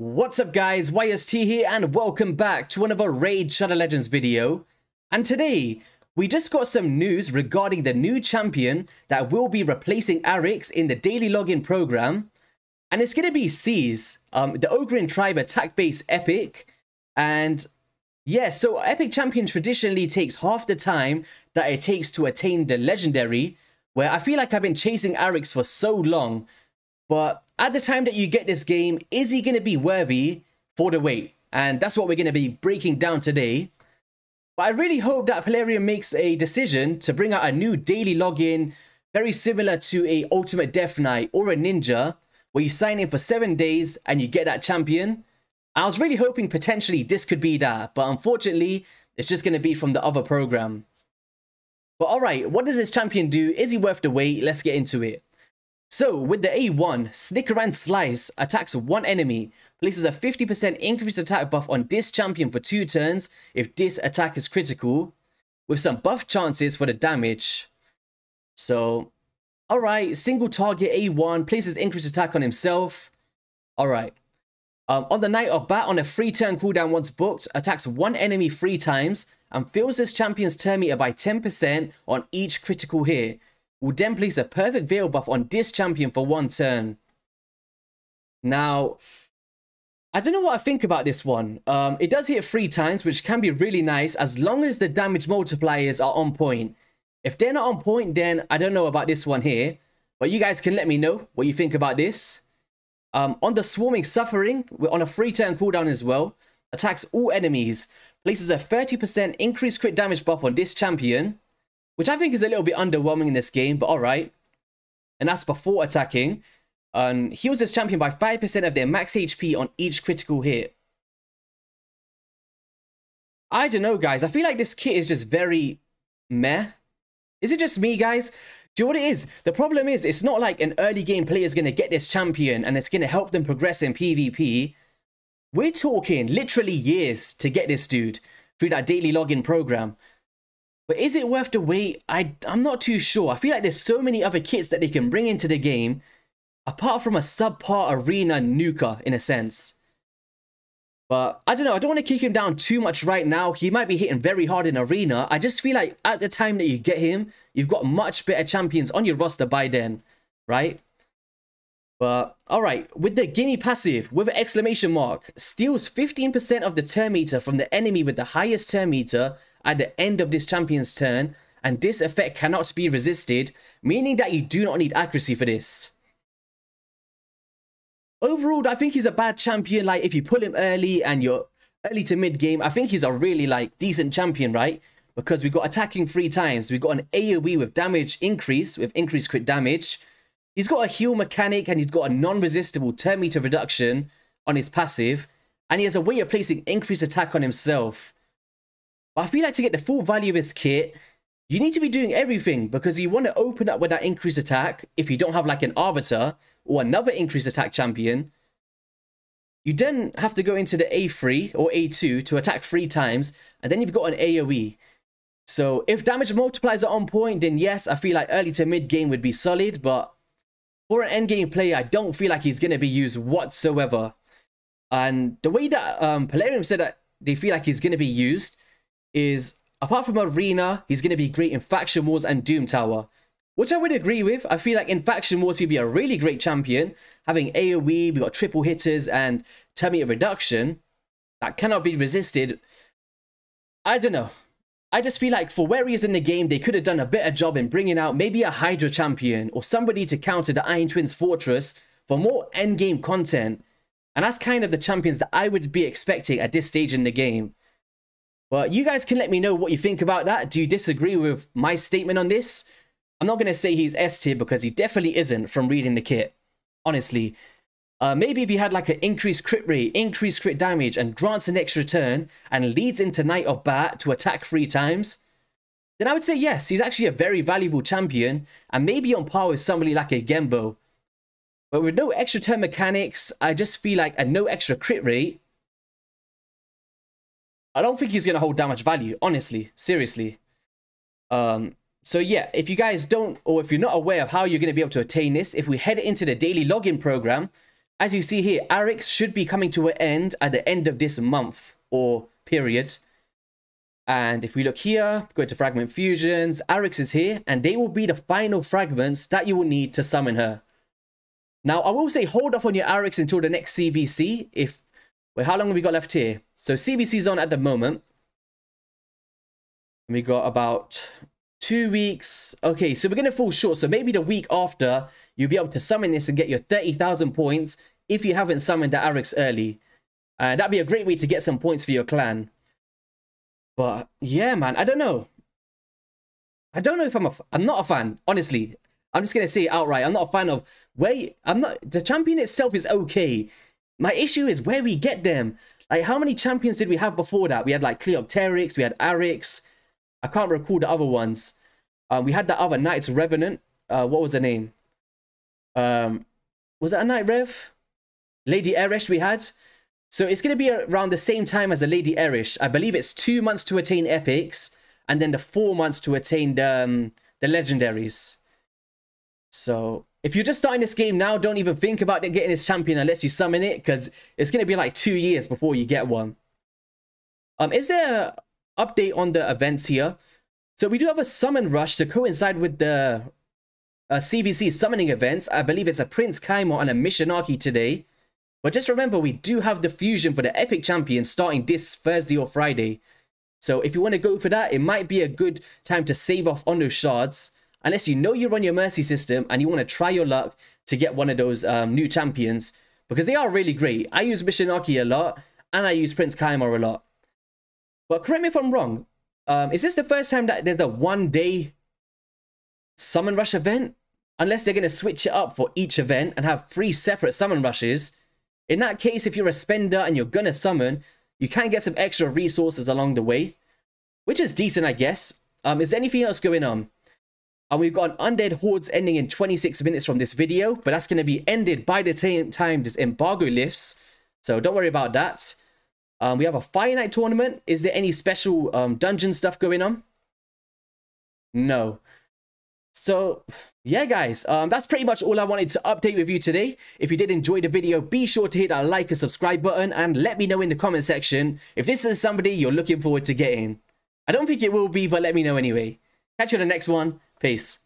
What's up guys, YST here and welcome back to another Raid Shadow Legends video. And today, we just got some news regarding the new champion that will be replacing Arix in the daily login program. And it's going to be Ceez, the Ogryn tribe attack base epic. And yeah, so epic champion traditionally takes half the time that it takes to attain the legendary, where I feel like I've been chasing Arix for so long. But at the time that you get this game, is he going to be worthy for the wait? And that's what we're going to be breaking down today. But I really hope that Plarium makes a decision to bring out a new daily login, very similar to a Ultimate Death Knight or a Ninja, where you sign in for 7 days and you get that champion. I was really hoping potentially this could be that, but unfortunately, it's just going to be from the other program. But alright, what does this champion do? Is he worth the wait? Let's get into it. So, with the A1, Snicker and Slice attacks one enemy, places a 50% increased attack buff on this champion for 2 turns if this attack is critical, with some buff chances for the damage. So, alright, single target A1, places increased attack on himself. Alright. On the night of Bat, on a 3-turn cooldown once booked, attacks one enemy 3 times and fills this champion's turn meter by 10% on each critical hit. Will then place a perfect veil buff on this champion for 1 turn. Now, I don't know what I think about this one. It does hit 3 times, which can be really nice as long as the damage multipliers are on point. If they're not on point, then I don't know about this one here. But you guys can let me know what you think about this. On the Swarming Suffering, we're on a 3-turn cooldown as well. Attacks all enemies. Places a 30% increased crit damage buff on this champion, which I think is a little bit underwhelming in this game, but alright. And that's before attacking. Heals this champion by 5% of their max HP on each critical hit. I don't know, guys. I feel like this kit is just very meh. Is it just me, guys? Do you know what it is? The problem is, it's not like an early game player is going to get this champion and it's going to help them progress in PvP. We're talking literally years to get this dude through that daily login program. But is it worth the wait? I'm not too sure. I feel like there's so many other kits that they can bring into the game, apart from a subpar arena nuker, in a sense. But I don't know. I don't want to kick him down too much right now. He might be hitting very hard in arena. I just feel like at the time that you get him, you've got much better champions on your roster by then, right? But alright, with the Gimme passive, with an exclamation mark, steals 15% of the turn meter from the enemy with the highest turn meter at the end of this champion's turn, and this effect cannot be resisted, meaning that you do not need accuracy for this. Overall, I think he's a bad champion. Like, if you pull him early and you're early to mid game, I think he's a really like decent champion, right? Because we got attacking 3 times, we got an AoE with damage increase, with increased crit damage. He's got a heal mechanic and he's got a non-resistible turn meter reduction on his passive, and he has a way of placing increased attack on himself. But I feel like to get the full value of his kit, you need to be doing everything, because you want to open up with that increased attack if you don't have like an Arbiter or another increased attack champion. You then have to go into the A3 or A2 to attack 3 times, and then you've got an AoE. So if damage multipliers are on point, then yes, I feel like early to mid game would be solid, but for an end game player, I don't feel like he's going to be used whatsoever. And the way that Plarium said that they feel like he's going to be used is, apart from arena, he's going to be great in faction wars and doom tower, which I would agree with. I feel like in faction wars he'd be a really great champion, having AoE, we got triple hitters and turn meter reduction that cannot be resisted. I don't know, I just feel like for where he is in the game, they could have done a better job in bringing out maybe a Hydra champion or somebody to counter the Iron Twins Fortress for more end game content, and that's kind of the champions that I would be expecting at this stage in the game. But you guys can let me know what you think about that. Do you disagree with my statement on this? I'm not going to say he's S tier, because he definitely isn't from reading the kit, honestly. Maybe if he had like an increased crit rate, increased crit damage, and grants an extra turn, and leads into Knight of Bat to attack 3 times, then I would say yes, he's actually a very valuable champion, and maybe on par with somebody like a Gembo. But with no extra turn mechanics, I just feel like, and no extra crit rate, I don't think he's going to hold that much value, honestly, seriously. So yeah, if you guys don't, or if you're not aware of how you're going to be able to attain this, if we head into the daily login program, As you see here, Arix should be coming to an end at the end of this month or period. And if we look here, go to Fragment Fusions, Arix is here, and they will be the final fragments that you will need to summon her. Now, I will say hold off on your Arix until the next CVC. If, well, how long have we got left here? So CVC's on at the moment. We got about 2 weeks. Okay, so we're going to fall short. So maybe the week after, you'll be able to summon this and get your 30,000 points if you haven't summoned the Arix early. That'd be a great way to get some points for your clan. But yeah, man, I don't know. I don't know if I'm not a fan, honestly. I'm just going to say it outright. I'm not a fan of the champion itself is okay. My issue is where we get them. Like, how many champions did we have before that? We had like Cleopteryx, we had Arix. I can't recall the other ones. We had that other Knights Revenant. What was her name? Was that a Knight Rev? Lady Erish we had. So it's going to be around the same time as a Lady Erish. I believe it's 2 months to attain epics, and then the 4 months to attain the legendaries. So if you're just starting this game now, don't even think about getting this champion unless you summon it, because it's going to be like 2 years before you get one. Is there an update on the events here? So we do have a summon rush to coincide with the CVC summoning events. I believe it's a Prince Kaimo and a Missionarchy today. But just remember, we do have the fusion for the epic champion starting this Thursday or Friday. So if you want to go for that, it might be a good time to save off on those shards. Unless you know you run your mercy system and you want to try your luck to get one of those new champions. Because they are really great. I use Missionarchy a lot, and I use Prince Kymar a lot. But correct me if I'm wrong. Is this the first time that there's a one-day Summon Rush event? Unless they're going to switch it up for each event and have 3 separate Summon Rushes. In that case, if you're a spender and you're going to summon, you can get some extra resources along the way, which is decent, I guess. Is there anything else going on? And we've got an Undead Hordes ending in 26 minutes from this video, but that's going to be ended by the same time this embargo lifts. So don't worry about that. We have a Fire Knight tournament. Is there any special dungeon stuff going on? No. So yeah, guys, that's pretty much all I wanted to update with you today. If you did enjoy the video, be sure to hit that like and subscribe button, and let me know in the comment section if this is somebody you're looking forward to getting. I don't think it will be, but let me know anyway. Catch you in the next one. Peace.